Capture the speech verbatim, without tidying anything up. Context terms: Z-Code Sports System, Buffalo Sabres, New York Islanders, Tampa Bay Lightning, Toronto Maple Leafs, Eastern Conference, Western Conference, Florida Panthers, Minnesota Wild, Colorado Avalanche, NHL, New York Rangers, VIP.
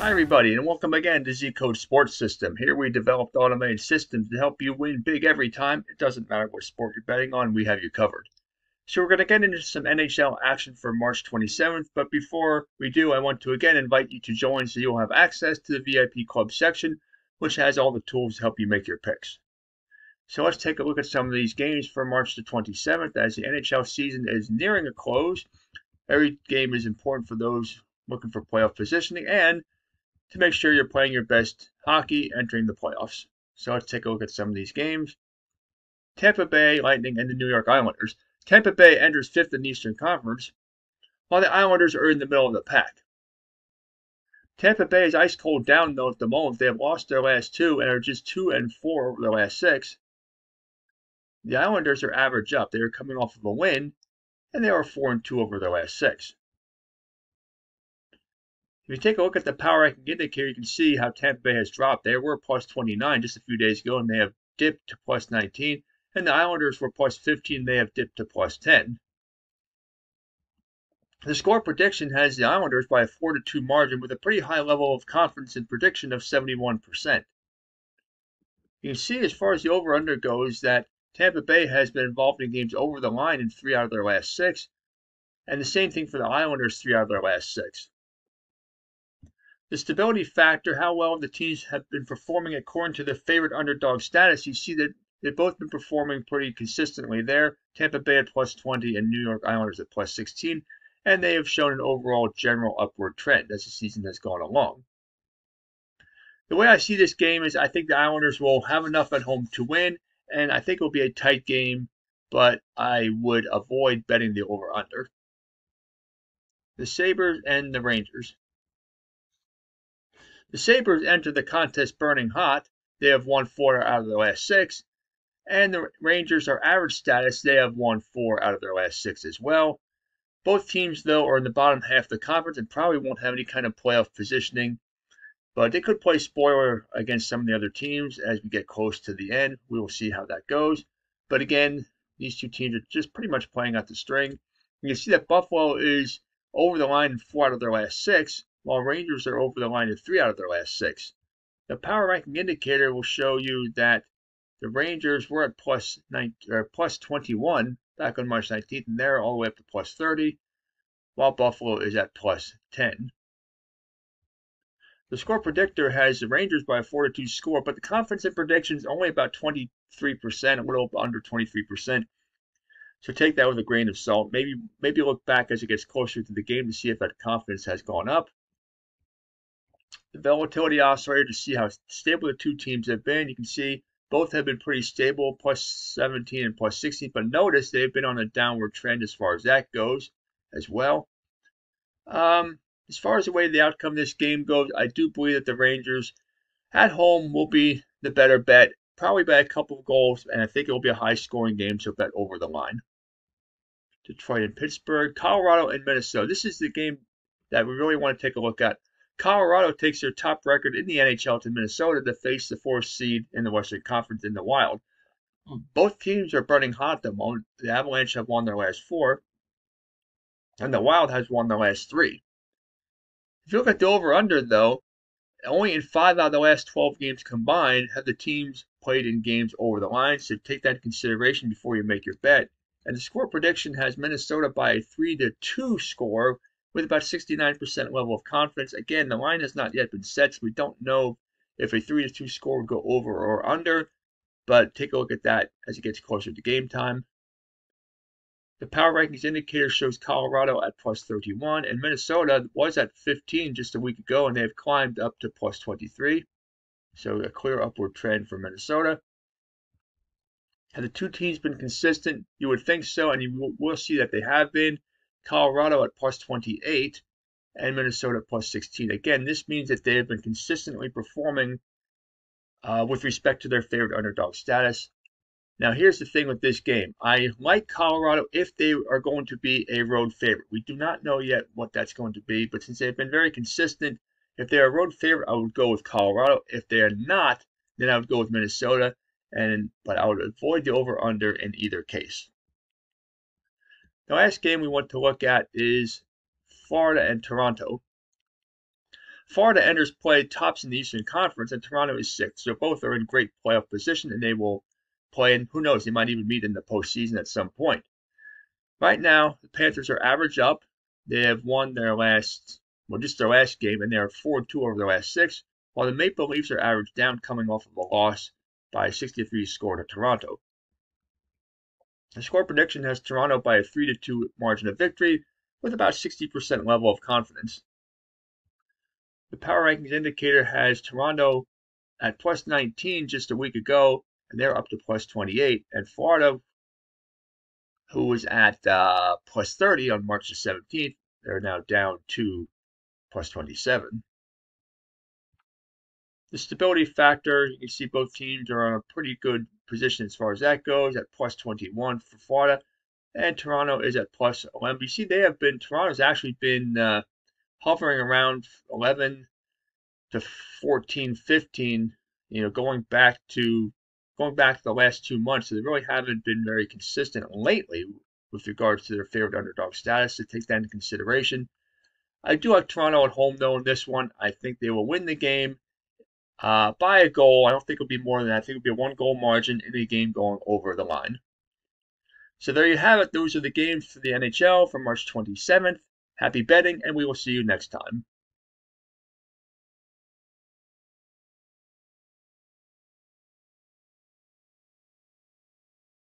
Hi everybody, and welcome again to Z-Code Sports System. Here we developed automated systems to help you win big every time. It doesn't matter what sport you're betting on, we have you covered. So we're going to get into some N H L action for March twenty-seventh, but before we do, I want to again invite you to join so you'll have access to the V I P Club section, which has all the tools to help you make your picks. So let's take a look at some of these games for March the twenty-seventh, as the N H L season is nearing a close. Every game is important for those looking for playoff positioning and to make sure you're playing your best hockey entering the playoffs. So let's take a look at some of these games. Tampa Bay Lightning and the New York Islanders. Tampa Bay enters fifth in the Eastern Conference, while the Islanders are in the middle of the pack. Tampa Bay is ice cold down though at the moment. They have lost their last two and are just two and four over their last six. The Islanders are average up. They are coming off of a win, and they are four and two over their last six. If you take a look at the power ranking indicator, you can see how Tampa Bay has dropped. They were plus twenty-nine just a few days ago, and they have dipped to plus nineteen. And the Islanders were plus fifteen. They have dipped to plus ten. The score prediction has the Islanders by a four to two margin with a pretty high level of confidence in prediction of seventy-one percent. You can see as far as the over-under goes that Tampa Bay has been involved in games over the line in three out of their last six. And the same thing for the Islanders, three out of their last six. The stability factor, how well the teams have been performing according to the favorite underdog status, you see that they've both been performing pretty consistently there. Tampa Bay at plus twenty and New York Islanders at plus sixteen, and they have shown an overall general upward trend as the season has gone along. The way I see this game is I think the Islanders will have enough at home to win, and I think it will be a tight game, but I would avoid betting the over-under. The Sabres and the Rangers. The Sabres enter the contest burning hot. They have won four out of their last six. And the Rangers are average status. They have won four out of their last six as well. Both teams, though, are in the bottom half of the conference and probably won't have any kind of playoff positioning. But they could play spoiler against some of the other teams as we get close to the end. We will see how that goes. But again, these two teams are just pretty much playing out the string. You can see that Buffalo is over the line in four out of their last six, while Rangers are over the line in three out of their last six. The power ranking indicator will show you that the Rangers were at plus, nine, or plus twenty-one back on March nineteenth, and they're all the way up to plus thirty, while Buffalo is at plus ten. The score predictor has the Rangers by a four to two score, but the confidence in predictions is only about twenty-three percent, a little under twenty-three percent. So take that with a grain of salt. Maybe, maybe look back as it gets closer to the game to see if that confidence has gone up. The volatility oscillator to see how stable the two teams have been. You can see both have been pretty stable, plus seventeen and plus sixteen, but notice they've been on a downward trend as far as that goes as well. Um, as far as the way the outcome of this game goes, I do believe that the Rangers at home will be the better bet, probably by a couple of goals, and I think it will be a high-scoring game, so bet over the line. Detroit and Pittsburgh, Colorado and Minnesota. This is the game that we really want to take a look at. Colorado takes their top record in the N H L to Minnesota to face the fourth seed in the Western Conference in the Wild. Both teams are burning hot at the moment. The Avalanche have won their last four, and the Wild has won their last three. If you look at the over-under, though, only in five out of the last twelve games combined have the teams played in games over the line, so take that into consideration before you make your bet. And the score prediction has Minnesota by a three to two score, with about sixty-nine percent level of confidence. Again, the line has not yet been set, so we don't know if a three to two score would go over or under, but take a look at that as it gets closer to game time. The power rankings indicator shows Colorado at plus thirty-one, and Minnesota was at fifteen just a week ago, and they have climbed up to plus twenty-three, so a clear upward trend for Minnesota. Have the two teams been consistent? You would think so, and you will see that they have been. Colorado at plus twenty-eight and Minnesota at plus sixteen. Again, this means that they have been consistently performing uh, with respect to their favorite underdog status. Now, here's the thing with this game. I like Colorado if they are going to be a road favorite. We do not know yet what that's going to be, but since they've been very consistent, if they're a road favorite, I would go with Colorado. If they are not, then I would go with Minnesota, and but I would avoid the over-under in either case. The last game we want to look at is Florida and Toronto. Florida enters play tops in the Eastern Conference, and Toronto is sixth. So both are in great playoff position, and they will play, and who knows, they might even meet in the postseason at some point. Right now, the Panthers are average up. They have won their last, well, just their last game, and they are four and two over their last six, while the Maple Leafs are average down, coming off of a loss by sixty-three score to Toronto. The score prediction has Toronto by a three to two margin of victory, with about sixty percent level of confidence. The Power Rankings indicator has Toronto at plus nineteen just a week ago, and they're up to plus twenty-eight. And Florida, who was at uh, plus thirty on March the seventeenth, they're now down to plus twenty-seven. The stability factor, you can see both teams are in a pretty good position as far as that goes, at plus twenty-one for Florida, and Toronto is at plus eleven. You see, they have been, Toronto's actually been uh, hovering around eleven to fourteen, fifteen, you know, going back to going back to the last two months. So they really haven't been very consistent lately with regards to their favorite underdog status, to take that into consideration. I do like Toronto at home, though, in this one. I think they will win the game uh, by a goal. I don't think it'll be more than that. I think it'll be a one-goal margin in the game going over the line. So there you have it. Those are the games for the N H L for March twenty-seventh. Happy betting, and we will see you next time.